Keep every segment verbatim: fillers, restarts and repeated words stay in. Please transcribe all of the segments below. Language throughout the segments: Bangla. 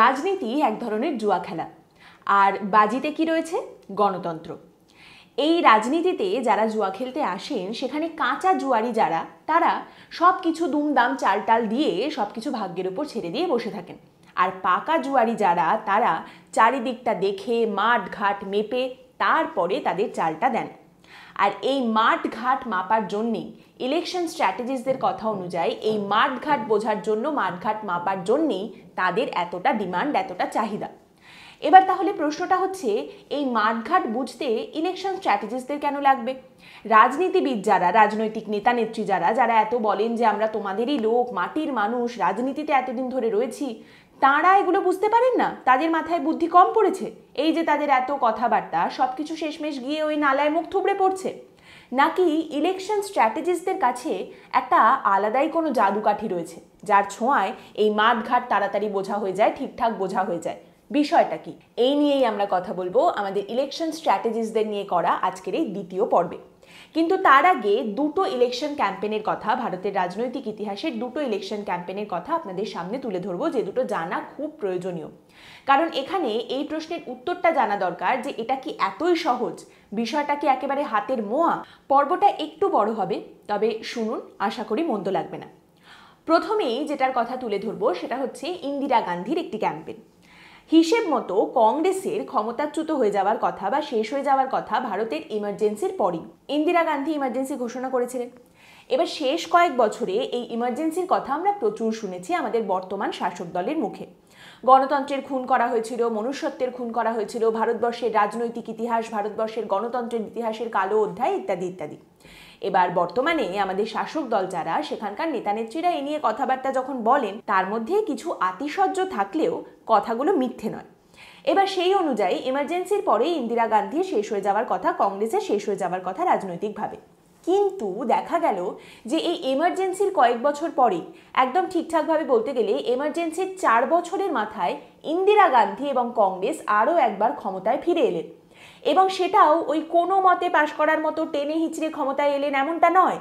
রাজনীতি এক ধরনের জুয়া খেলা আর বাজিতে কি রয়েছে গণতন্ত্র। এই রাজনীতিতে যারা জুয়া খেলতে আসেন সেখানে কাঁচা জুয়ারি যারা তারা সব কিছু দুমদাম চালটাল দিয়ে সব কিছু ভাগ্যের উপর ছেড়ে দিয়ে বসে থাকেন আর পাকা জুয়ারি যারা তারা চারিদিকটা দেখে মাঠ ঘাট মেপে তারপরে তাদের চালটা দেন। আর এই মাঠ ঘাট মাপার জন্যেই ইলেকশন স্ট্র্যাটেজিসদের কথা অনুযায়ী এই মাঠ ঘাট বোঝার জন্য মাঠ ঘাট মাপার জন্যেই তাদের এতটা ডিমান্ড এতটা চাহিদা। এবার তাহলে প্রশ্নটা হচ্ছে এই মাঠ ঘাট বুঝতে ইলেকশন স্ট্র্যাটেজিসদের কেন লাগবে? রাজনীতিবিদ যারা রাজনৈতিক নেতা নেত্রী যারা যারা এত বলেন যে আমরা তোমাদেরই লোক মাটির মানুষ রাজনীতিতে এতদিন ধরে রয়েছি তারা এগুলো বুঝতে পারেন না? তাদের মাথায় বুদ্ধি কম পড়েছে? এই যে তাদের এত কথাবার্তা সব কিছু শেষমেশ গিয়ে ওই নালায় মুখ থুবড়ে পড়ছে নাকি ইলেকশন স্ট্র্যাটেজিস্টদের কাছে একটা আলাদাই কোনো জাদুকাঠি রয়েছে যার ছোঁয়ায় এই মাঠঘাট তাড়াতাড়ি বোঝা হয়ে যায় ঠিকঠাক বোঝা হয়ে যায়? বিষয়টা কি এই নিয়েই আমরা কথা বলবো আমাদের ইলেকশন স্ট্র্যাটেজিস্টদের নিয়ে করা আজকের এই দ্বিতীয় পর্বে। কিন্তু তার আগে দুটো ইলেকশন ক্যাম্পেনের কথা ভারতের রাজনৈতিক ইতিহাসের দুটো ইলেকশন ক্যাম্পেনের কথা আপনাদের সামনে তুলে ধরবো যে দুটো জানা খুব প্রয়োজনীয়। কারণ এখানে এই প্রশ্নের উত্তরটা জানা দরকার যে এটা কি এতই সহজ, বিষয়টা কি একেবারে হাতের মোয়া? পর্বটা একটু বড় হবে তবে শুনুন, আশা করি মন্দ লাগবে না। প্রথমেই যেটার কথা তুলে ধরবো সেটা হচ্ছে ইন্দিরা গান্ধীর একটি ক্যাম্পেন। হিসেব মতো কংগ্রেসের ক্ষমতাচ্যুত হয়ে যাওয়ার কথা বা শেষ হয়ে যাওয়ার কথা ভারতের ইমার্জেন্সির পরই ইন্দিরা গান্ধী ইমার্জেন্সি ঘোষণা করেছিলেন। এবার শেষ কয়েক বছরে এই ইমার্জেন্সির কথা আমরা প্রচুর শুনেছি আমাদের বর্তমান শাসক দলের মুখে। গণতন্ত্রের খুন করা হয়েছিল, মনুষ্যত্বের খুন করা হয়েছিল, ভারতবর্ষের রাজনৈতিক ইতিহাস ভারতবর্ষের গণতন্ত্রের ইতিহাসের কালো অধ্যায় ইত্যাদি ইত্যাদি। এবার বর্তমানে আমাদের শাসক দল যারা সেখানকার নেতানেত্রীরা এ নিয়ে কথাবার্তা যখন বলেন তার মধ্যে কিছু আতিশয্য থাকলেও কথাগুলো মিথ্যে নয়। এবার সেই অনুযায়ী ইমার্জেন্সির পরে ইন্দিরা গান্ধী শেষ হয়ে যাওয়ার কথা, কংগ্রেসের শেষ হয়ে যাওয়ার কথা রাজনৈতিকভাবে। কিন্তু দেখা গেল যে এই এমার্জেন্সির কয়েক বছর পরে একদম ঠিকঠাকভাবে বলতে গেলে এমার্জেন্সির চার বছরের মাথায় ইন্দিরা গান্ধী এবং কংগ্রেস আরও একবার ক্ষমতায় ফিরে এলেন এবং সেটাও ওই কোনো মতে পাশ করার মতো টেনে হিচড়ে ক্ষমতায় এলেন এমনটা নয়।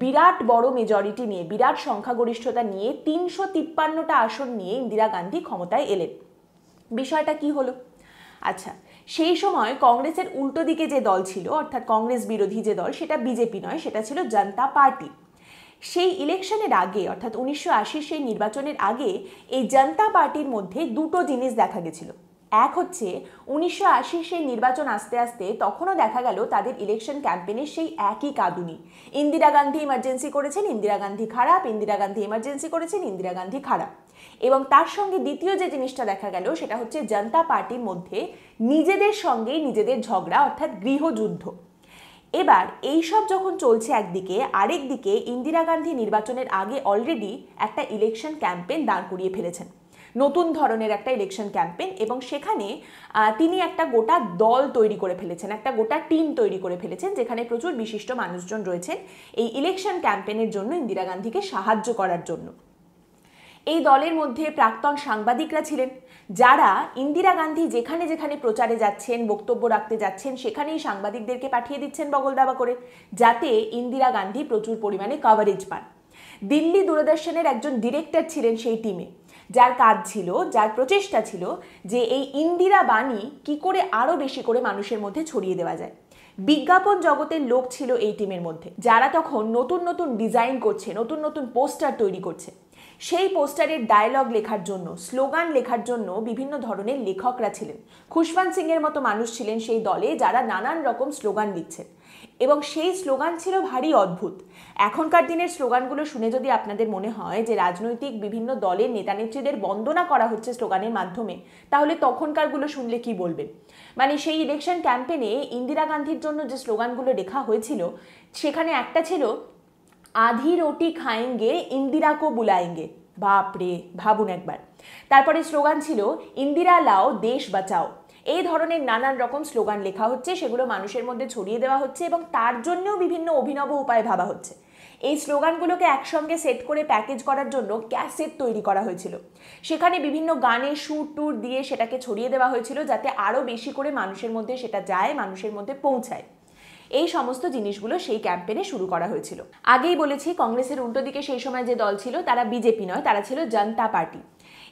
বিরাট বড় মেজরিটি নিয়ে বিরাট সংখ্যাগরিষ্ঠতা নিয়ে তিনশো তিপ্পান্নটা আসন নিয়ে ইন্দিরা গান্ধী ক্ষমতায় এলেন। বিষয়টা কি হলো? আচ্ছা, সেই সময় কংগ্রেসের উল্টো দিকে যে দল ছিল অর্থাৎ কংগ্রেস বিরোধী যে দল সেটা বিজেপি নয়, সেটা ছিল জনতা পার্টি। সেই ইলেকশনের আগে অর্থাৎ উনিশশো আশির সেই নির্বাচনের আগে এই জনতা পার্টির মধ্যে দুটো জিনিস দেখা গেছিল। এক হচ্ছে উনিশশো আশির সেই নির্বাচন আসতে আসতে তখনও দেখা গেল তাদের ইলেকশন ক্যাম্পেনের সেই একই কাঁদুনি, ইন্দিরা গান্ধী ইমার্জেন্সি করেছেন, ইন্দিরা গান্ধী খারাপ, ইন্দিরা গান্ধী ইমার্জেন্সি করেছেন, ইন্দিরা গান্ধী খারাপ। এবং তার সঙ্গে দ্বিতীয় যে জিনিসটা দেখা গেল সেটা হচ্ছে জনতা পার্টির মধ্যে নিজেদের সঙ্গে নিজেদের ঝগড়া অর্থাৎ গৃহযুদ্ধ। এবার এইসব যখন চলছে একদিকে, আরেকদিকে ইন্দিরা গান্ধী নির্বাচনের আগে অলরেডি একটা ইলেকশন ক্যাম্পেন দাঁড় করিয়ে ফেলেছেন, নতুন ধরনের একটা ইলেকশন ক্যাম্পেন। এবং সেখানে তিনি একটা গোটা দল তৈরি করে ফেলেছেন, একটা গোটা টিম তৈরি করে ফেলেছেন যেখানে প্রচুর বিশিষ্ট মানুষজন রয়েছেন এই ইলেকশন ক্যাম্পেনের জন্য ইন্দিরা গান্ধীকে সাহায্য করার জন্য। এই দলের মধ্যে প্রাক্তন সাংবাদিকরা ছিলেন যারা ইন্দিরা গান্ধী যেখানে যেখানে প্রচারে যাচ্ছেন বক্তব্য রাখতে যাচ্ছেন সেখানেই সাংবাদিকদেরকে পাঠিয়ে দিচ্ছেন বগলদাবা করে যাতে ইন্দিরা গান্ধী প্রচুর পরিমাণে কভারেজ পান। দিল্লি দূরদর্শনের একজন ডিরেক্টর ছিলেন সেই টিমে, যার কাজ ছিল যার প্রচেষ্টা ছিল যে এই ইন্দিরা বাণী কী করে আরও বেশি করে মানুষের মধ্যে ছড়িয়ে দেওয়া যায়। বিজ্ঞাপন জগতের লোক ছিল এই টিমের মধ্যে যারা তখন নতুন নতুন ডিজাইন করছে, নতুন নতুন পোস্টার তৈরি করছে। সেই পোস্টারের ডায়লগ লেখার জন্য, স্লোগান লেখার জন্য বিভিন্ন ধরনের লেখকরা ছিলেন। খুশবন্ত সিংয়ের মতো মানুষ ছিলেন সেই দলে যারা নানান রকম স্লোগান লিখছেন এবং সেই স্লোগান ছিল ভারী অদ্ভুত। এখনকার দিনের স্লোগানগুলো শুনে যদি আপনাদের মনে হয় যে রাজনৈতিক বিভিন্ন দলের নেতানেত্রীদের বন্দনা করা হচ্ছে স্লোগানের মাধ্যমে, তাহলে তখনকারগুলো শুনলে কি বলবেন? মানে সেই ইলেকশন ক্যাম্পেনে ইন্দিরা গান্ধীর জন্য যে স্লোগানগুলো লেখা হয়েছিল সেখানে একটা ছিল আধি রুটি খায়েঙ্গে ইন্দিরা কো বুলায়েঙ্গে। বাপরে, ভাবুন একবার। তারপরে স্লোগান ছিল ইন্দিরা লাও দেশ বাঁচাও। এই ধরনের নানান রকম স্লোগান লেখা হচ্ছে, সেগুলো মানুষের মধ্যে ছড়িয়ে দেওয়া হচ্ছে এবং তার জন্যও বিভিন্ন অভিনব উপায় ভাবা হচ্ছে। এই স্লোগানগুলোকে একসঙ্গে সেট করে প্যাকেজ করার জন্য ক্যাসেট তৈরি করা হয়েছিল, সেখানে বিভিন্ন গানে সুর টুর দিয়ে সেটাকে ছড়িয়ে দেওয়া হয়েছিল যাতে আরও বেশি করে মানুষের মধ্যে সেটা যায়, মানুষের মধ্যে পৌঁছায়। এই সমস্ত জিনিসগুলো সেই ক্যাম্পেনে শুরু করা হয়েছিল। আগেই বলেছি কংগ্রেসের উল্টো দিকে সেই সময় যে দল ছিল তারা বিজেপি নয়, তারা ছিল জনতা পার্টি।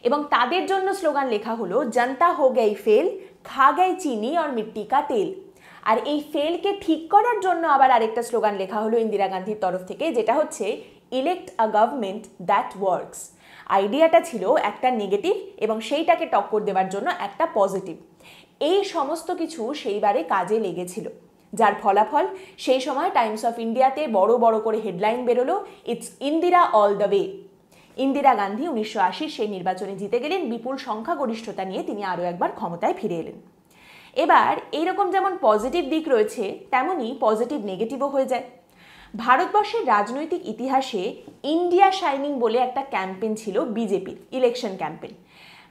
एवं तादेर जोन्नो स्लोगान लेखा हलो जनता हो गई फेल, खा गई चीनी और मिट्टी का तेल। और ये फेल के ठीक करार जोन्नो आबार आरेकटा स्लोगान लेखा हलो इंदिरा गांधीर तरफ थेके, जेटा होच्छे elect a government that works. आइडियाटा छिलो एकटा नेगेटिव एवं सेइटाके टक्कर देवार जोन्नो एकटा पजिटिव। एई समस्त किछु सेइबारे काजे लेगेछिलो, जार फलाफल सेई समय टाइम्स अफ इंडियाते बड़ो बड़ो करे हेडलाइन बेरोलो, it's Indira all the way. Indira Gandhi उन्नीसशो आशी से निर्वाचने जीते गेलेन, विपुल संख्यागरिष्ठता निये तिनि आरो एकबार क्षमताय फिरे एलेन। एबार एरकम जेमन पजिटिव दिक रयेछे तेमनि पजिटिव नेगेटिवो हये जाय। भारतवर्षेर राजनैतिक इतिहासे इंडिया शाइनिंग बोले एकटा कैम्पेन छिलो बिजेपिर, इलेक्शन कैम्पेन।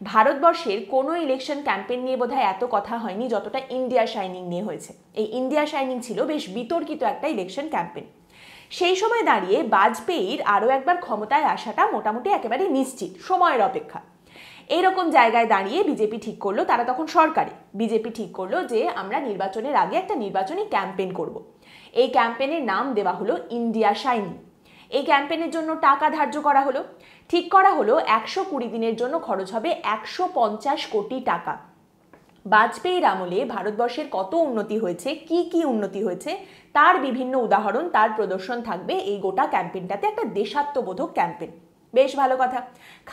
भारतवर्षेर कोनो इलेक्शन कैम्पेन निये बोधहय एत कथा हयनि जतटा इंडिया शाइनिंग निये हयेछे। एई इंडिया शाइनिंग छिलो बेश बितर्कित एकटा इलेक्शन कैम्पेन। सेई समय दाड़िये वाजपेयीर आरो एकबार क्षमताय आसाटा मोटामुटी एकेबारे निश्चित, समयेर अपेक्षा। एरकम जायगाय दाड़िये बिजेपी ठीक करलो, तारा तखन सरकारे, बिजेपी ठीक करलो जे आमरा निर्वाचनेर आगे एकटा निर्वाचनी कैम्पेन करब। এই ক্যাম্পেনের নাম দেওয়া হলো ইন্ডিয়া শাইনিং। এই ক্যাম্পেনের জন্য টাকা ধার্য করা হলো, ঠিক করা হলো একশো কুড়ি দিনের জন্য খরচ হবে একশো পঞ্চাশ কোটি টাকা। বাজপেয়ীর আমলে ভারতবর্ষের কত উন্নতি হয়েছে, কি কি উন্নতি হয়েছে তার বিভিন্ন উদাহরণ, তার প্রদর্শন থাকবে এই গোটা ক্যাম্পেনটাতে, একটা দেশাত্মবোধক ক্যাম্পেন। বেশ ভালো কথা,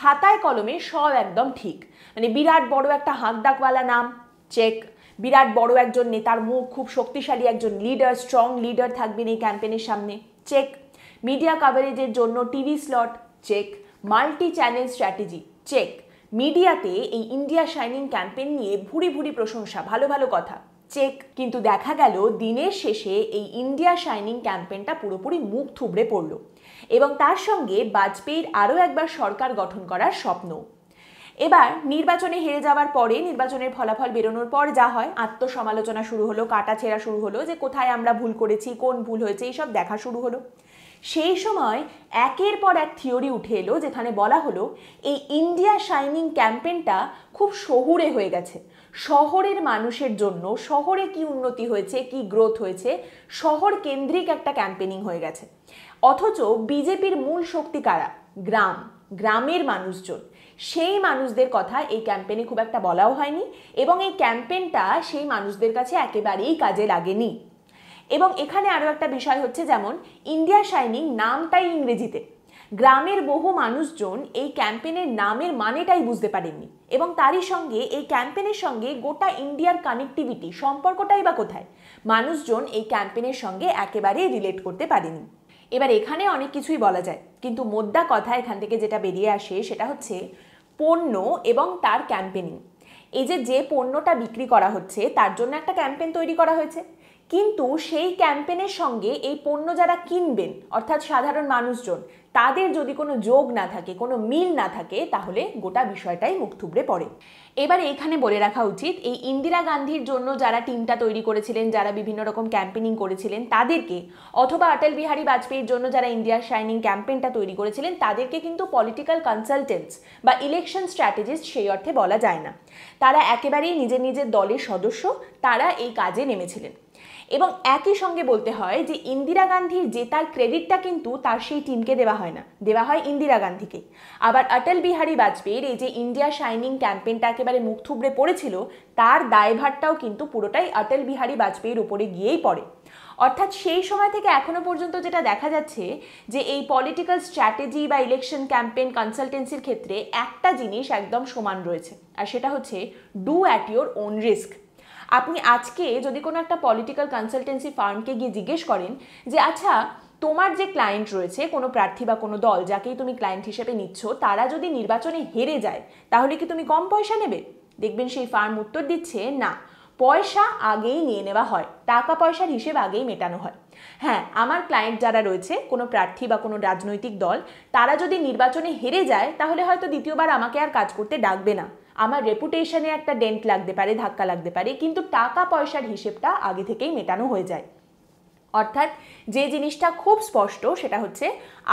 খাতায় কলমে সব একদম ঠিক, মানে বিরাট বড় একটা হাঁক ডাকওয়ালা নাম, চেক। বিরাট বড় একজন নেতার মুখ, খুব শক্তিশালী একজন লিডার, স্ট্রং লিডার থাকবেন এই ক্যাম্পেনের সামনে, চেক। মিডিয়া কভারেজের জন্য TV slot, check. Multi channel strategy, check. মিডিয়াতে এই ইন্ডিয়া শাইনিং ক্যাম্পেন নিয়ে ভুরি ভুরি প্রশংসা, ভালো ভালো কথা, চেক। কিন্তু দেখা গেল দিনের শেষে এই ইন্ডিয়া শাইনিং ক্যাম্পেনটা পুরোপুরি মুখ থুবড়ে পড়ল, এবং তার সঙ্গে বাজপেয়ীর আরও একবার সরকার গঠন করার স্বপ্ন। এবার নির্বাচনে হেরে যাওয়ার পরে, নির্বাচনের ফলাফল বেরোনোর পর যা হয়, আত্মসমালোচনা শুরু হলো, কাটাছেঁড়া শুরু হলো যে কোথায় আমরা ভুল করেছি, কোন ভুল হয়েছে, এইসব দেখা শুরু হলো। সেই সময় একের পর এক থিওরি উঠে এলো, যেখানে বলা হলো এই ইন্ডিয়া শাইনিং ক্যাম্পেনটা খুব শহুরে হয়ে গেছে, শহরের মানুষের জন্য, শহরে কি উন্নতি হয়েছে, কি গ্রোথ হয়েছে, শহর কেন্দ্রিক একটা ক্যাম্পেনিং হয়ে গেছে। অথচ বিজেপির মূল শক্তি কারা? গ্রাম, গ্রামের মানুষজন। সেই মানুষদের কথা এই ক্যাম্পেনে খুব একটা বলাও হয়নি, এবং এই ক্যাম্পেনটা সেই মানুষদের কাছে একেবারেই কাজে লাগেনি। এবং এখানে আরও একটা বিষয় হচ্ছে, যেমন ইন্ডিয়া শাইনিং নামটাই ইংরেজিতে, গ্রামের বহু মানুষজন এই ক্যাম্পেনের নামের মানেটাই বুঝতে পারেননি, এবং তারই সঙ্গে এই ক্যাম্পেনের সঙ্গে গোটা ইন্ডিয়ার কানেক্টিভিটি, সম্পর্কটাই বা কোথায়, মানুষজন এই ক্যাম্পেনের সঙ্গে একেবারেই রিলেট করতে পারেনি। এবার এখানে অনেক কিছুই বলা যায়, কিন্তু মোদ্দা কথা এখান থেকে যেটা বেরিয়ে আসে সেটা হচ্ছে পণ্য এবং তার ক্যাম্পেনিং। এই যে যে পণ্যটা বিক্রি করা হচ্ছে তার জন্য একটা ক্যাম্পেন তৈরি করা হয়েছে, কিন্তু সেই ক্যাম্পেনের সঙ্গে এই পণ্য যারা কিনবেন, অর্থাৎ সাধারণ মানুষজন, তাদের যদি কোনো যোগ না থাকে, কোনো মিল না থাকে, তাহলে গোটা বিষয়টাই মুখ থুবড়ে পড়ে। এবার এখানে বলে রাখা উচিত, এই ইন্দিরা গান্ধীর জন্য যারা টিমটা তৈরি করেছিলেন, যারা বিভিন্ন রকম ক্যাম্পেনিং করেছিলেন তাদেরকে, অথবা অটল বিহারী বাজপেয়ীর জন্য যারা ইন্ডিয়া শাইনিং ক্যাম্পেনটা তৈরি করেছিলেন তাদেরকে কিন্তু পলিটিক্যাল কনসালটেন্টস বা ইলেকশন স্ট্র্যাটেজিস্ট সেই অর্থে বলা যায় না। তারা একেবারেই নিজের নিজের দলের সদস্য, তারা এই কাজে নেমেছিলেন। এবং একই সঙ্গে বলতে হয় যে ইন্দিরা গান্ধীর জেতার ক্রেডিটটা কিন্তু তার সেই টিমকে দেওয়া হয় না, দেওয়া হয় ইন্দিরা গান্ধীকে। আবার অটল বিহারী বাজপেয়ীর এই যে ইন্ডিয়া শাইনিং ক্যাম্পেনটা একেবারে মুখ থুবড়ে পড়েছিল, তার দায়ভারটাও কিন্তু পুরোটাই অটল বিহারী বাজপেয়ীর উপরে গিয়েই পড়ে। অর্থাৎ সেই সময় থেকে এখনও পর্যন্ত যেটা দেখা যাচ্ছে, যে এই পলিটিক্যাল স্ট্র্যাটেজি বা ইলেকশন ক্যাম্পেন কনসালটেন্সির ক্ষেত্রে একটা জিনিস একদম সমান রয়েছে, আর সেটা হচ্ছে do at your own risk. আপনি আজকে যদি কোনো একটা পলিটিক্যাল কনসালটেন্সি ফার্মকে গিয়ে জিজ্ঞেস করেন যে আচ্ছা তোমার যে ক্লায়েন্ট রয়েছে, কোনো প্রার্থী বা কোনো দল যাকেই তুমি ক্লায়েন্ট হিসেবে নিচ্ছ, তারা যদি নির্বাচনে হেরে যায় তাহলে কি তুমি কম পয়সা নেবে? দেখবেন সেই ফার্ম উত্তর দিচ্ছে না, পয়সা আগেই নিয়ে নেওয়া হয়, টাকা পয়সার হিসেব আগেই মেটানো হয়। হ্যাঁ, আমার ক্লায়েন্ট যারা রয়েছে, কোনো প্রার্থী বা কোনো রাজনৈতিক দল, তারা যদি নির্বাচনে হেরে যায় তাহলে হয়তো দ্বিতীয়বার আমাকে আর কাজ করতে ডাকবে না, আমার রেপুটেশনে একটা ডেন্ট লাগতে পারে, ধাক্কা লাগতে পারে, কিন্তু টাকা পয়সার হিসেবটা আগে থেকেই মেটানো হয়ে যায়। অর্থাৎ যে জিনিসটা খুব স্পষ্ট সেটা হচ্ছে,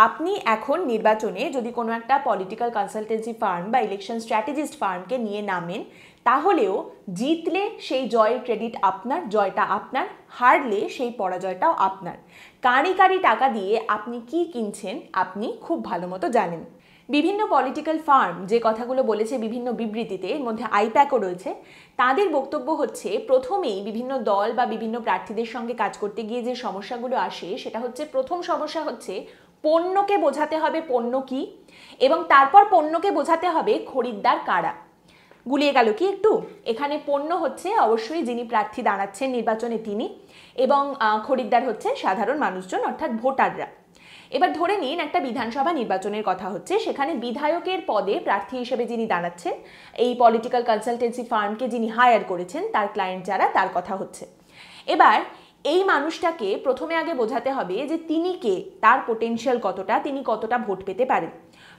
আপনি এখন নির্বাচনে যদি কোনো একটা পলিটিক্যাল কনসালটেন্সি ফার্ম বা ইলেকশন স্ট্র্যাটেজিস্ট ফার্মকে নিয়ে নামেন, তাহলেও জিতলে সেই জয়ের ক্রেডিট আপনার, জয়টা আপনার, হারলে সেই পরাজয়টাও আপনার। কারি কারি টাকা দিয়ে আপনি কি কিনছেন আপনি খুব ভালো মতো জানেন। विभिन्न पलिटिकल फार्म जे कथागुलो बोलेছে विभिन्न विबृतिते मध्य आईपैक रयेছে तादेर बक्तव्य হচ্ছে प्रथमेই विभिन्न दल बा विभिन्न प्रार्थीदेर संगे काज करते गिये जे समस्यागुलो आसे सेटा হচ্ছে प्रथम समस्या হচ্ছে পণ্যকে বোঝাতে হবে পণ্য কি এবং তারপর পণ্যকে বোঝাতে হবে খরিদ্দার কারা। गुलिए गल कि एकटू एखाने पण्य होच्छे अवश्यई जिनी प्रार्थी दाड़ाच्छेन निर्वाचने तिनी एबं खरिद्दार होच्छे साधारण मानुषजन अर्थात भोटाररा। एबार धरे निन एकटा विधानसभा निर्वाचनेर कथा होच्छे सेखाने विधायकेर पदे प्रार्थी हिसेबे जिनी दाड़ाच्छेन एई पलिटिकल कन्सालटेंसि फार्मके जिनी हायर करेछेन तार क्लायेंट जारा तार कथा होच्छे। एबार एई मानुषटाके प्रथमे आगे बोझाते हबे जे तिनी के तार पोटेंशियल कतटा तिनी कतटा भोट पेते पारेन।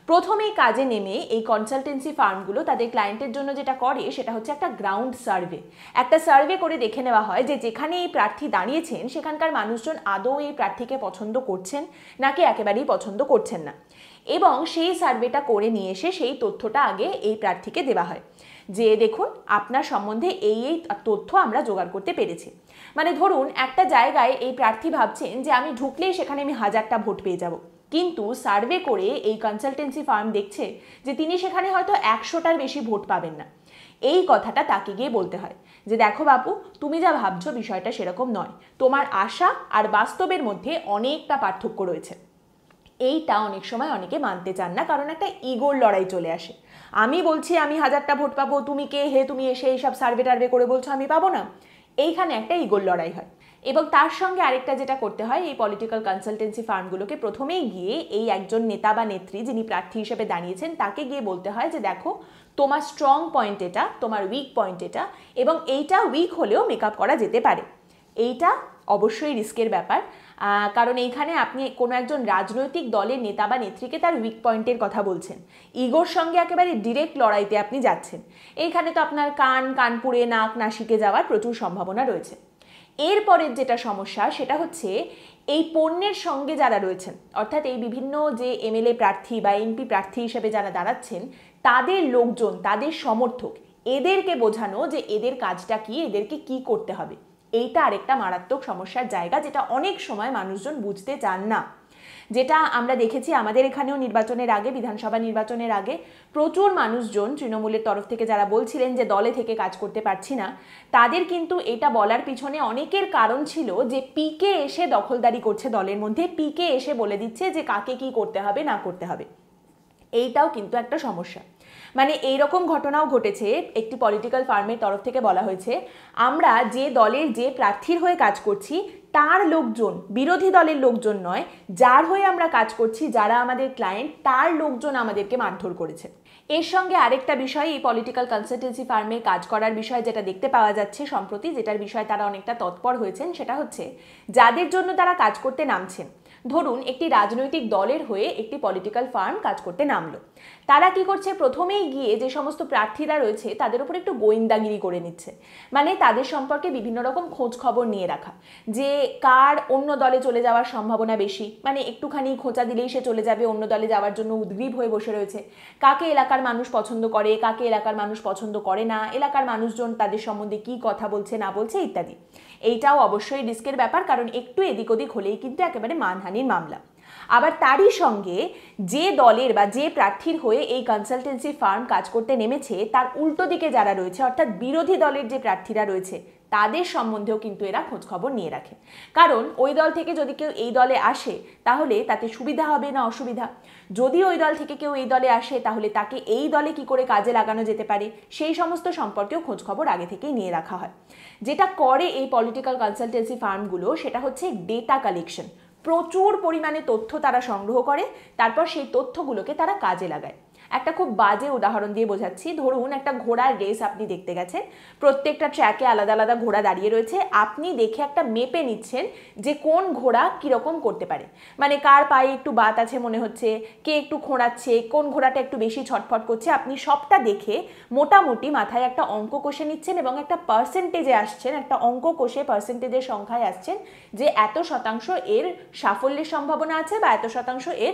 प्रथमे काजे नेमे एई कन्सालटेंसि फार्मगुलो तादेर क्लायेंटेर जोन्नो जेटा करे सेटा होच्छे एकटा ग्राउंड सार्वे। एकटा सार्वे करे देखे नेওয়া হয় যে যেখানে এই প্রার্থী দাঁড়িয়েছেন সেখানকার মানুষজন আদৌ এই প্রার্থীকে পছন্দ করছেন নাকি একেবারেই পছন্দ করছেন না, এবং সেই সার্ভেটা করে নিয়ে এসে সেই তথ্যটা আগে এই প্রার্থীকে দেওয়া হয় যে দেখুন আপনার সম্বন্ধে এই এই তথ্য আমরা জোগাড় করতে পেরেছি। মানে ধরুন একটা জায়গায় এই প্রার্থী ভাবছেন যে আমি ঢুকলেই সেখানে আমি হাজারটা ভোট পেয়ে যাব, কিন্তু সার্ভে করে এই কনসালটেন্সি ফার্ম দেখছে যে তিনি সেখানে হয়তো একশোটার বেশি ভোট পাবেন না। এই কথাটা তাকে গিয়ে বলতে হয় যে দেখো বাপু তুমি যা ভাবছো বিষয়টা সেরকম নয়, তোমার আশা আর বাস্তবের মধ্যে অনেকটা পার্থক্য রয়েছে। এইটা অনেক সময় অনেকে মানতে চান না কারণ একটা ইগোর লড়াই চলে আসে। আমি বলছি আমি হাজারটা ভোট পাবো, তুমি কে হে তুমি এসে এইসব সার্ভে টার্ভে করে বলছো আমি পাবো না, এইখানে একটা ইগোর লড়াই হয়। এবং তার সঙ্গে আরেকটা যেটা করতে হয় এই পলিটিক্যাল কনসালটেন্সি ফার্মগুলোকে প্রথমেই গিয়ে এই একজন নেতা বা নেত্রী যিনি প্রার্থী হিসেবে দাঁড়িয়েছেন তাকে গিয়ে বলতে হয় যে দেখো তোমার স্ট্রং পয়েন্ট এটা, তোমার উইক পয়েন্ট এটা, এবং এইটা উইক হলেও মেকআপ করা যেতে পারে। এইটা অবশ্যই রিস্কের ব্যাপার কারণ এইখানে আপনি কোনো একজন রাজনৈতিক দলের নেতা বা নেত্রীকে তার উইক পয়েন্টের কথা বলছেন, ইগোর সঙ্গে একেবারে ডিরেক্ট লড়াইতে আপনি যাচ্ছেন। এইখানে তো আপনার কান কানপুরে নাক নাসিকে যাওয়ার প্রচুর সম্ভাবনা রয়েছে। এরপরের যেটা সমস্যা সেটা হচ্ছে এই পণ্যের সঙ্গে যারা রয়েছেন অর্থাৎ এই বিভিন্ন যে এমএলএ প্রার্থী বা এমপি প্রার্থী হিসেবে যারা দাঁড়াচ্ছেন তাদের লোকজন তাদের সমর্থক এদেরকে বোঝানো যে এদের কাজটা কি, এদেরকে কি করতে হবে। এইটা আরেকটা মারাত্মক সমস্যার জায়গা যেটা অনেক সময় মানুষজন বুঝতে চান না, যেটা আমরা দেখেছি আমাদের এখানেও নির্বাচনের আগে বিধানসভা নির্বাচনের আগে প্রচুর মানুষজন তৃণমূলের তরফ থেকে যারা বলছিলেন যে দলে থেকে কাজ করতে পারছি না তাদের কিন্তু এটা বলার পিছনে অনেকের কারণ ছিল যে পিকে এসে দখলদারি করছে দলের মধ্যে, পিকে এসে বলে দিচ্ছে যে কাকে কি করতে হবে না করতে হবে। এইটাও কিন্তু একটা সমস্যা। মানে এইরকম ঘটনাও ঘটেছে একটি পলিটিক্যাল ফার্মের তরফ থেকে বলা হয়েছে আমরা যে দলের যে প্রার্থীর হয়ে কাজ করছি তার লোকজন, বিরোধী দলের লোকজন নয়, যার হয়ে আমরা কাজ করছি যারা আমাদের ক্লায়েন্ট তার লোকজন আমাদেরকে মারধর করেছে। এর সঙ্গে আরেকটা বিষয় এই পলিটিক্যাল কনসালটেন্সি ফার্মে কাজ করার বিষয় যেটা দেখতে পাওয়া যাচ্ছে সম্প্রতি, যেটার বিষয়ে তারা অনেকটা তৎপর হয়েছেন সেটা হচ্ছে যাদের জন্য তারা কাজ করতে নামছেন। ধরুন একটি রাজনৈতিক দলের হয়ে একটি পলিটিক্যাল ফার্ম কাজ করতে নামলো, তারা কি করছে প্রথমেই গিয়ে যে সমস্ত প্রার্থীরা রয়েছে তাদের উপর একটু গোয়েন্দাগিরি করে নিচ্ছে। মানে তাদের সম্পর্কে বিভিন্ন রকম খোঁজ খবর নিয়ে রাখা যে কার অন্য দলে চলে যাওয়ার সম্ভাবনা বেশি, মানে একটুখানি খোঁচা দিলেই সে চলে যাবে অন্য দলে যাওয়ার জন্য উদ্গ্রীব হয়ে বসে রয়েছে। কাকে এলাকার মানুষ পছন্দ করে, কাকে এলাকার মানুষ পছন্দ করে না, এলাকার মানুষজন তাদের সম্বন্ধে কি কথা বলছে না বলছে ইত্যাদি। এইটাও অবশ্যই রিস্কের ব্যাপার কারণ একটু এদিক ওদিক হলেই কিন্তু একেবারে মানহানি মামলা। আবার তারই সঙ্গে যে দলের বা যে প্রার্থীর হয়ে এই কনসালটেন্সি ফার্ম কাজ করতে নেমেছে তার উল্টো দিকে যারা রয়েছে অর্থাৎ বিরোধী দলের যে প্রার্থীরা রয়েছে তাদের সম্বন্ধেও কিন্তু এরা খোঁজখবর নিয়ে রাখে। কারণ ওই দল থেকে যদি কেউ এই দলে আসে তাহলে তাতে সুবিধা হবে না অসুবিধা, যদি ওই দল থেকে কেউ এই দলে আসে তাহলে তাকে এই দলে কি করে কাজে লাগানো যেতে পারে সেই সমস্ত সম্পর্কেও খোঁজখবর আগে থেকেই নিয়ে রাখা হয়। যেটা করে এই পলিটিক্যাল কনসালটেন্সি ফার্মগুলো সেটা হচ্ছে ডেটা কালেকশন। প্রচুর পরিমাণে তথ্য তারা সংগ্রহ করে, তারপর সেই তথ্যগুলোকে তারা কাজে লাগায়। একটা খুব বাজে উদাহরণ দিয়ে বোঝাচ্ছি, ধরুন একটা ঘোড়ার রেস আপনি দেখতে গেছেন, প্রত্যেকটা ট্র্যাকে আলাদা আলাদা ঘোড়া দাঁড়িয়ে রয়েছে, আপনি দেখে একটা মেপে নিচ্ছেন যে কোন ঘোড়া কীরকম করতে পারে, মানে কার পায়ে একটু বাত আছে মনে হচ্ছে, কে একটু খোঁড়াচ্ছে, কোন ঘোড়াটা একটু বেশি ছটফট করছে, আপনি সবটা দেখে মোটামুটি মাথায় একটা অঙ্ক কষে নিচ্ছেন এবং একটা পার্সেন্টেজে আসছেন, একটা অঙ্ক কষে পার্সেন্টেজের সংখ্যায় আসছেন যে এত শতাংশ এর সাফল্যের সম্ভাবনা আছে বা এত শতাংশ এর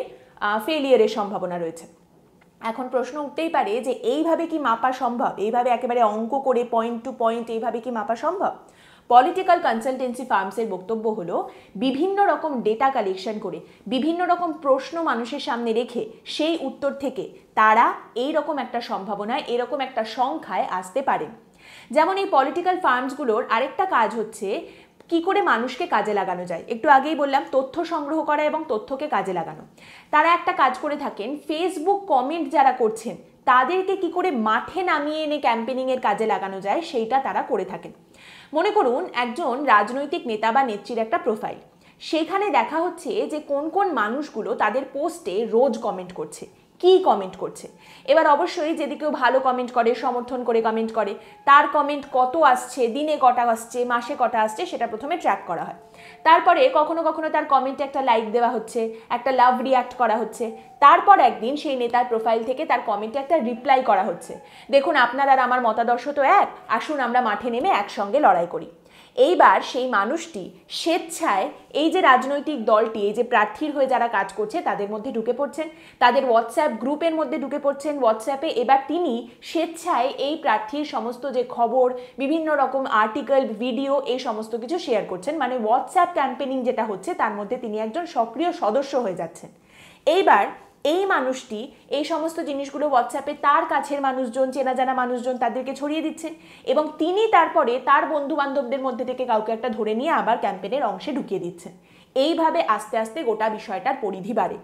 ফেলিয়ারের সম্ভাবনা রয়েছে। এখন প্রশ্ন উঠতেই পারে যে এইভাবে কি মাপা সম্ভব, এইভাবে একেবারে অঙ্ক করে পয়েন্ট টু পয়েন্ট এইভাবে কি মাপা সম্ভব? पलिटिकल कन्सल्टेंसि फार्मसर बक्तव्य हलो विभिन्न रकम डेटा कलेक्शन करे विभिन्न रकम प्रश्न मानुषेर सामने रेखे सेई उत्तर थेके तारा एई रकम एकटा सम्भावना एई रकम एकटा संख्याय आसते पारे। जेमन एई पलिटिकल फार्मसगुलोर आरेकटा काज हच्छे कि करे मानुषके काजे लागानो जाए, एकटू आगेई बोल्लाम तथ्य संग्रह करा एबं तथ्यके काजे लागानो। तारा एकटा काज करे थाकेन फेसबुक कमेंट जारा करछेन तादेरके कि करे माठे नामिये एने कैम्पेनिंगेर काजे लागानो जाए सेइटा तारा करे थाकेन। मने करुन एकजन राजनैतिक नेता बा नेत्रीर एकटा प्रोफाइल सेखाने देखा हच्छे जे कोन कोन मानुषगुलो तादेर पोस्टे रोज कमेंट करछे कि कमेंट करछे। एबार अवश्यई यदि केउ भालो कमेंट करे समर्थन करे कमेंट करे तार कमेंट कत आसछे दिने कटा आसछे मासे कटा आसछे सेटा प्रथमे ट्रैक करा हय। तारपरे कखनो कखनो तार कमेंटे एकटा लाइक देवा हच्छे एकटा लाभ रियैक्ट करा हच्छे तारपर एकदिन सेई नेतार प्रोफाइल थेके तार कमेंटे एकटा रिप्लाई करा हच्छे। देखुन आपनारा आर आमार मतादर्श तो एक, आसुन आमरा माठे नेमे एकसंगे लड़ाई करी। এইবার সেই মানুষটি স্বেচ্ছায় এই যে রাজনৈতিক দলটি এই যে প্রার্থীর হয়ে যারা কাজ করছে তাদের মধ্যে ঢুকে পড়ছেন তাদের হোয়াটসঅ্যাপ গ্রুপের মধ্যে ঢুকে পড়ছেন। হোয়াটসঅ্যাপে এবার তিনি স্বেচ্ছায় এই প্রার্থীর সমস্ত যে খবর বিভিন্ন রকম আর্টিকেল ভিডিও এই সমস্ত কিছু শেয়ার করছেন, মানে হোয়াটসঅ্যাপ ক্যাম্পেনিং যেটা হচ্ছে তার মধ্যে তিনি একজন সক্রিয় সদস্য হয়ে যাচ্ছেন। এইবার এই মানুষটি এই সমস্ত জিনিসগুলো হোয়াটসঅ্যাপে তার কাছের মানুষজন চেনা জানা মানুষজন তাদেরকে ছড়িয়ে দিচ্ছেন এবং তিনি তারপরে তার বন্ধুবান্ধবদের মধ্যে থেকে কাউকে একটা ধরে নিয়ে আবার ক্যাম্পেনের অংশে ঢুকিয়ে দিচ্ছেন। এইভাবে আস্তে আস্তে গোটা বিষয়টার পরিধি বাড়ে।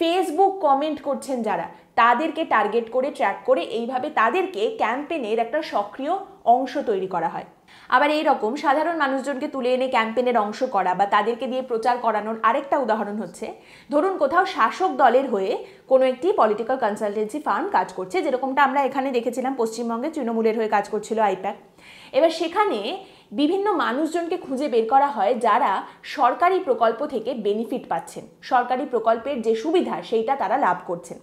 ফেসবুক কমেন্ট করছেন যারা তাদেরকে টার্গেট করে ট্র্যাক করে এইভাবে তাদেরকে ক্যাম্পেনের একটা সক্রিয় অংশ তৈরি করা হয়। আবার এই রকম সাধারণ মানুষজনকে তুলে এনে ক্যাম্পেনের অংশ করা বা তাদেরকে দিয়ে প্রচার করানোর আরেকটা উদাহরণ হচ্ছে ধরুন কোথাও শাসক দলের হয়ে কোনো একটি পলিটিক্যাল কনসালটেন্সি ফার্ম কাজ করছে, যেরকমটা আমরা এখানে দেখেছিলাম পশ্চিমবঙ্গে তৃণমূলের হয়ে কাজ করছিল আইপ্যাক। এবার সেখানে বিভিন্ন মানুষজনকে খুঁজে বের করা হয় যারা সরকারি প্রকল্প থেকে বেনিফিট পাচ্ছেন, সরকারি প্রকল্পের যে সুবিধা সেইটা তারা লাভ করছেন।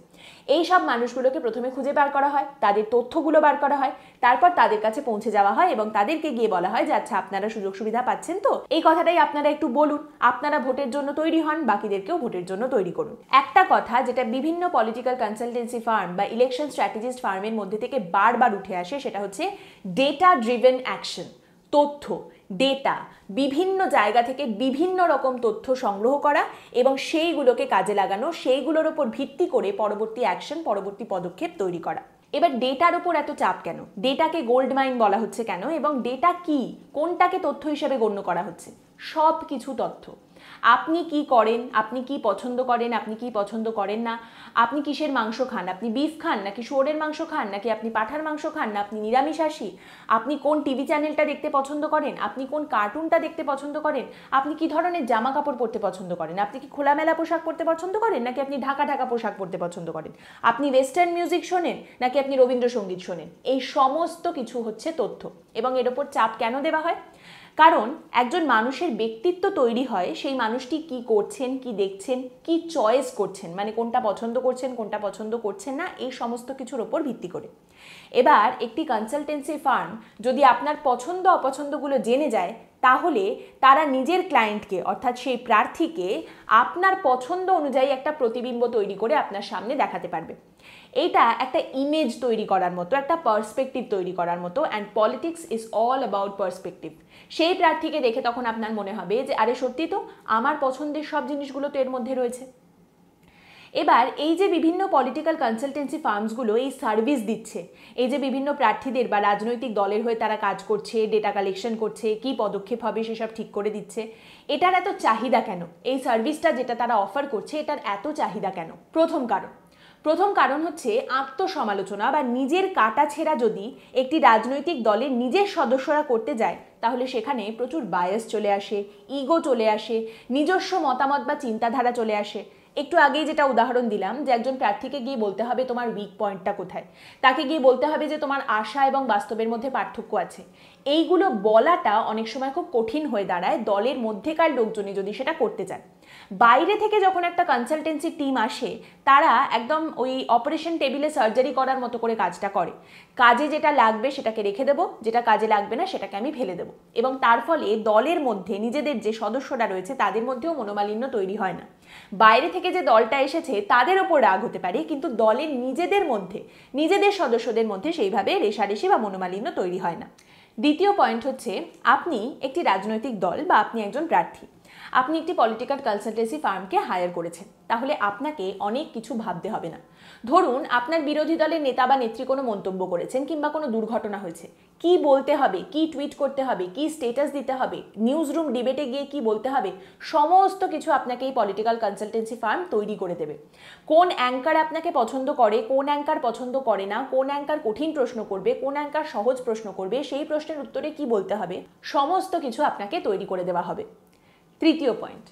এই সব মানুষগুলোকে প্রথমে খুঁজে বার করা হয়, তাদের তথ্যগুলো বার করা হয়, তারপর তাদের কাছে পৌঁছে যাওয়া হয় এবং তাদেরকে গিয়ে বলা হয় যে আচ্ছা আপনারা সুযোগ সুবিধা পাচ্ছেন তো এই কথাটাই আপনারা একটু বলুন, আপনারা ভোটের জন্য তৈরি হন, বাকিদেরকেও ভোটের জন্য তৈরি করুন। একটা কথা যেটা বিভিন্ন পলিটিক্যাল কনসালটেন্সি ফার্ম বা ইলেকশন স্ট্র্যাটেজিস্ট ফার্মের মধ্যে থেকে বারবার উঠে আসে সেটা হচ্ছে ডেটা ড্রিভেন অ্যাকশন। তথ্য ডেটা বিভিন্ন জায়গা থেকে বিভিন্ন রকম তথ্য সংগ্রহ করা এবং সেইগুলোকে কাজে লাগানো, সেইগুলোর ওপর ভিত্তি করে পরবর্তী অ্যাকশন পরবর্তী পদক্ষেপ তৈরি করা। এবার ডেটার ওপর এত চাপ কেন, ডেটাকে গোল্ড মাইন বলা হচ্ছে কেন এবং ডেটা কি কোনটাকে তথ্য হিসেবে গণ্য করা হচ্ছে? সব কিছু তথ্য। আপনি কি করেন, আপনি কি পছন্দ করেন, আপনি কি পছন্দ করেন না, আপনি কিসের মাংস খান, আপনি বিফ খান নাকি শুয়োরের মাংস খান নাকি আপনি পাঁঠার মাংস খান না আপনি নিরামিষাশী, আপনি কোন টিভি চ্যানেলটা দেখতে পছন্দ করেন, আপনি কোন কার্টুনটা দেখতে পছন্দ করেন, আপনি কি ধরনের জামা কাপড় পরতে পছন্দ করেন, আপনি কি খোলামেলা পোশাক পরতে পছন্দ করেন নাকি আপনি ঢাকা ঢাকা পোশাক পরতে পছন্দ করেন, আপনি ওয়েস্টার্ন মিউজিক শোনেন নাকি আপনি রবীন্দ্রসঙ্গীত শোনেন, এই সমস্ত কিছু হচ্ছে তথ্য। এবং এর ওপর চাপ কেন দেওয়া হয়? কারণ একজন মানুষের ব্যক্তিত্ব তৈরি হয় সেই মানুষটি কি করছেন কি দেখছেন কি চয়েস করছেন, মানে কোনটা পছন্দ করছেন কোনটা পছন্দ করছেন না এই সমস্ত কিছুর ওপর ভিত্তি করে। এবার একটি কনসালটেন্সি ফার্ম যদি আপনার পছন্দ অপছন্দগুলো জেনে যায় তাহলে তারা নিজের ক্লায়েন্টকে অর্থাৎ সেই প্রার্থীকে আপনার পছন্দ অনুযায়ী একটা প্রতিবিম্ব তৈরি করে আপনার সামনে দেখাতে পারবে। এটা একটা ইমেজ তৈরি করার মতো একটা পার্সপেক্টিভ তৈরি করার মতো। And politics is all about perspective. সেই প্রার্থীকে দেখে তখন আপনার মনে হবে যে আরে সত্যি তো আমার পছন্দের সব জিনিসগুলো তো এর মধ্যে রয়েছে। এবার এই যে বিভিন্ন পলিটিক্যাল কনসালটেন্সি ফার্মসগুলো এই সার্ভিস দিচ্ছে, এই যে বিভিন্ন প্রার্থীদের বা রাজনৈতিক দলের হয়ে তারা কাজ করছে ডেটা কালেকশন করছে কি পদক্ষেপ হবে সেসব ঠিক করে দিচ্ছে, এটার এত চাহিদা কেন, এই সার্ভিসটা যেটা তারা অফার করছে এটার এত চাহিদা কেন? প্রথম কারণ প্রথম কারণ হচ্ছে আত্মসমালোচনা বা নিজের কাটাছেঁড়া যদি একটি রাজনৈতিক দলের নিজের সদস্যরা করতে যায় তাহলে সেখানে প্রচুর বায়াস চলে আসে, ইগো চলে আসে, নিজস্ব মতামত বা চিন্তাধারা চলে আসে। একটু আগেই যেটা উদাহরণ দিলাম যে একজন প্রার্থীকে গিয়ে বলতে হবে তোমার উইক পয়েন্টটা কোথায়, তাকে গিয়ে বলতে হবে যে তোমার আশা এবং বাস্তবের মধ্যে পার্থক্য আছে, এইগুলো বলাটা অনেক সময় খুব কঠিন হয়ে দাঁড়ায় দলের মধ্যেকার লোকজনই যদি সেটা করতে চায়। বাইরে থেকে যখন একটা কনসালটেন্সি টিম আসে তারা একদম ওই অপারেশন টেবিলে সার্জারি করার মতো করে কাজটা করে, কাজে যেটা লাগবে সেটাকে রেখে দেবো, যেটা কাজে লাগবে না সেটাকে আমি ফেলে দেবো এবং তার ফলে দলের মধ্যে নিজেদের যে সদস্যরা রয়েছে তাদের মধ্যেও মনোমালিন্য তৈরি হয় না। বাইরে থেকে যে দলটা এসেছে তাদের ওপর রাগ হতে পারে কিন্তু দলের নিজেদের মধ্যে নিজেদের সদস্যদের মধ্যে সেইভাবে রেষারেষি বা মনোমালিন্য তৈরি হয় না। দ্বিতীয় পয়েন্ট হচ্ছে আপনি একটি রাজনৈতিক দল বা আপনি একজন প্রার্থী আপনি একটি পলিটিক্যাল কনসালটেন্সি ফার্মকে হায়ার করেছেন তাহলে আপনাকে অনেক কিছু ভাবতে হবে না ধরুন আপনার বিরোধী দলের নেতা বা নেত্রী কোনো মন্তব্য করেছেন কিংবা কোনো দুর্ঘটনা হয়েছে কি বলতে হবে কি টুইট করতে হবে কি স্ট্যাটাস দিতে হবে নিউজ রুম ডিবেটে গিয়ে কি বলতে হবে সমস্ত কিছু আপনাকে এই পলিটিক্যাল কনসালটেন্সি ফার্ম তৈরি করে দেবে কোন অ্যাঙ্কার আপনাকে পছন্দ করে কোন অ্যাঙ্কার পছন্দ করে না কোন অ্যাঙ্কার কঠিন প্রশ্ন করবে কোন অ্যাঙ্কার সহজ প্রশ্ন করবে সেই প্রশ্নের উত্তরে কি বলতে হবে সমস্ত কিছু আপনাকে তৈরি করে দেওয়া হবে তৃতীয় পয়েন্ট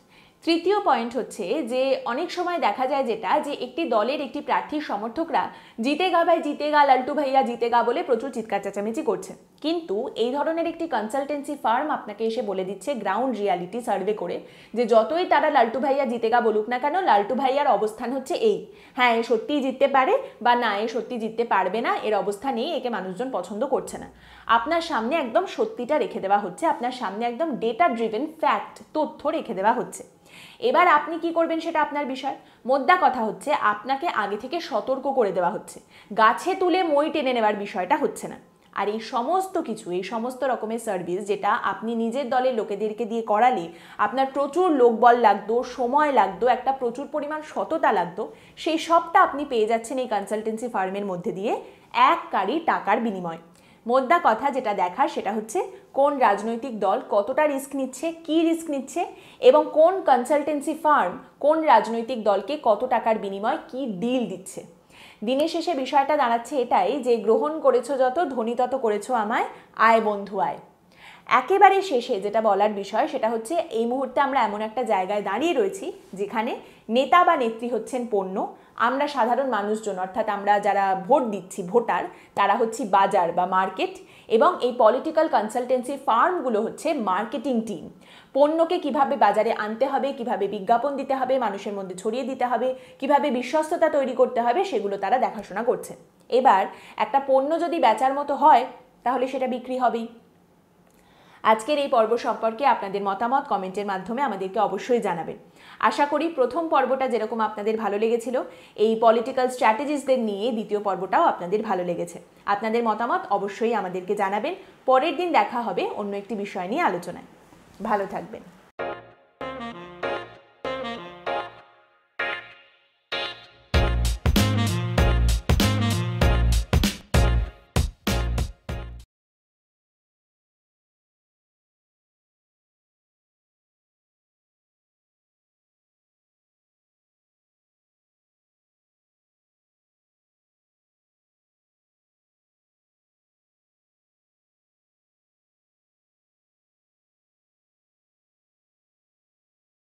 তৃতীয় পয়েন্ট হচ্ছে যে অনেক সময় দেখা যায় যেটা যে একটি দলের একটি প্রার্থীর সমর্থকরা জিতেগা ভাই জিতেগা লাল্টু ভাইয়া জিতেগা বলে প্রচুর চিৎকার চেঁচামেচি করছে কিন্তু এই ধরনের একটি কনসালটেন্সি ফার্ম আপনাকে এসে বলে দিচ্ছে গ্রাউন্ড রিয়ালিটি সার্ভে করে যে যতই তারা লাল্টু ভাইয়া জিতেগা বলুক না কেন লাল্টু ভাইয়ার অবস্থান হচ্ছে এই হ্যাঁ এ সত্যিই জিততে পারে বা না এ সত্যি জিততে পারবে না এর অবস্থা নেই একে মানুষজন পছন্দ করছে না আপনার সামনে একদম সত্যিটা রেখে দেওয়া হচ্ছে আপনার সামনে একদম ডেটা ড্রিভেন ফ্যাক্ট তথ্য রেখে দেওয়া হচ্ছে এবার আপনি কি করবেন সেটা আপনার বিষয় মোদ্দা কথা হচ্ছে আপনাকে আগে থেকে সতর্ক করে দেওয়া হচ্ছে গাছে তুলে মই টেনে নেওয়ার বিষয়টা হচ্ছে না আর এই সমস্ত কিছু এই সমস্ত রকমের সার্ভিস যেটা আপনি নিজের দলের লোকেদেরকে দিয়ে করালে আপনার প্রচুর লোকবল লাগতো সময় লাগতো একটা প্রচুর পরিমাণ সততা লাগতো সেই সবটা আপনি পেয়ে যাচ্ছেন এই কনসালটেন্সি ফার্মের মধ্যে দিয়ে এক কারি টাকার বিনিময় মোদ্দা কথা যেটা দেখার সেটা হচ্ছে কোন রাজনৈতিক দল কতটা রিস্ক নিচ্ছে কি রিস্ক নিচ্ছে এবং কোন কনসালটেন্সি ফার্ম কোন রাজনৈতিক দলকে কত টাকার বিনিময় কি ডিল দিচ্ছে দিনের শেষে বিষয়টা দাঁড়াচ্ছে এটাই যে গ্রহণ করেছো যত ধনী তত করেছো আমায় আয় বন্ধু আয় একেবারে শেষে যেটা বলার বিষয় সেটা হচ্ছে এই মুহূর্তে আমরা এমন একটা জায়গায় দাঁড়িয়ে রয়েছি যেখানে নেতা বা নেত্রী হচ্ছেন পণ্য আমরা সাধারণ মানুষজন অর্থাৎ আমরা যারা ভোট দিচ্ছি ভোটার তারা হচ্ছে বাজার বা মার্কেট এবং এই পলিটিক্যাল কনসালটেন্সি ফার্মগুলো হচ্ছে মার্কেটিং টিম পণ্যকে কিভাবে বাজারে আনতে হবে কিভাবে বিজ্ঞাপন দিতে হবে মানুষের মধ্যে ছড়িয়ে দিতে হবে কিভাবে বিশ্বস্ততা তৈরি করতে হবে সেগুলো তারা দেখাশোনা করছে এবার একটা পণ্য যদি বেচার মতো হয় তাহলে সেটা বিক্রি হবেই আজকের এই পর্ব সম্পর্কে আপনাদের মতামত কমেন্টের মাধ্যমে আমাদেরকে অবশ্যই জানাবেন আশা করি প্রথম পর্বটা যেরকম আপনাদের ভালো লেগেছিল এই পলিটিক্যাল স্ট্র্যাটেজিসদের নিয়ে দ্বিতীয় পর্বটাও আপনাদের ভালো লেগেছে আপনাদের মতামত অবশ্যই আমাদেরকে জানাবেন পরের দিন দেখা হবে অন্য একটি বিষয় নিয়ে আলোচনায় ভালো থাকবেন।